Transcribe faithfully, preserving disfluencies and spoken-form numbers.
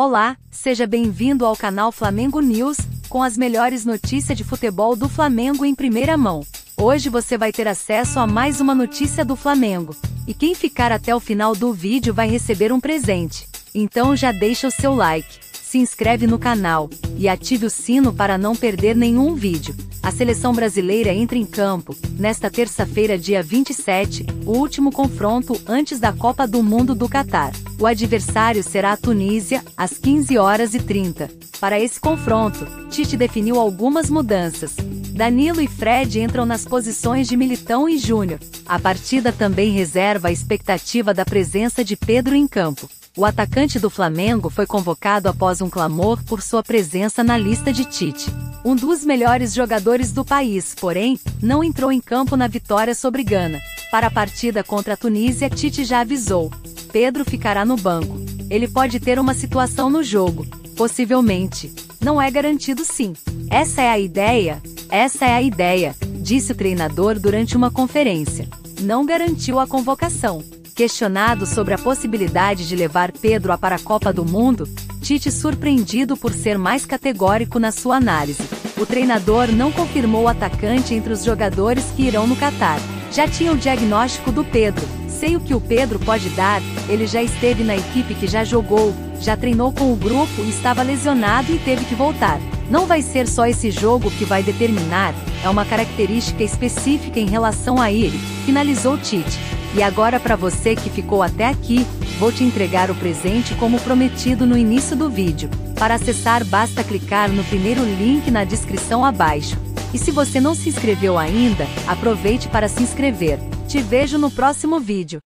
Olá, seja bem-vindo ao canal Flamengo News, com as melhores notícias de futebol do Flamengo em primeira mão. Hoje você vai ter acesso a mais uma notícia do Flamengo, e quem ficar até o final do vídeo vai receber um presente. Então já deixa o seu like, se inscreve no canal, e ative o sino para não perder nenhum vídeo. A seleção brasileira entra em campo, nesta terça-feira dia vinte e sete, o último confronto antes da Copa do Mundo do Qatar. O adversário será a Tunísia, às quinze horas e trinta. Para esse confronto, Tite definiu algumas mudanças. Danilo e Fred entram nas posições de Militão e Júnior. A partida também reserva a expectativa da presença de Pedro em campo. O atacante do Flamengo foi convocado após um clamor por sua presença na lista de Tite. Um dos melhores jogadores do país, porém, não entrou em campo na vitória sobre Gana. Para a partida contra a Tunísia, Tite já avisou: Pedro ficará no banco. Ele pode ter uma situação no jogo, possivelmente. Não é garantido, sim. Essa é a ideia, essa é a ideia, disse o treinador durante uma conferência. Não garantiu a convocação. Questionado sobre a possibilidade de levar Pedro para a Copa do Mundo, Tite surpreendido por ser mais categórico na sua análise. O treinador não confirmou o atacante entre os jogadores que irão no Qatar. Já tinha o diagnóstico do Pedro. Sei o que o Pedro pode dar, ele já esteve na equipe que já jogou, já treinou com o grupo e estava lesionado e teve que voltar. Não vai ser só esse jogo que vai determinar, é uma característica específica em relação a ele, finalizou Tite. E agora para você que ficou até aqui, vou te entregar o presente como prometido no início do vídeo. Para acessar basta clicar no primeiro link na descrição abaixo. E se você não se inscreveu ainda, aproveite para se inscrever. Te vejo no próximo vídeo.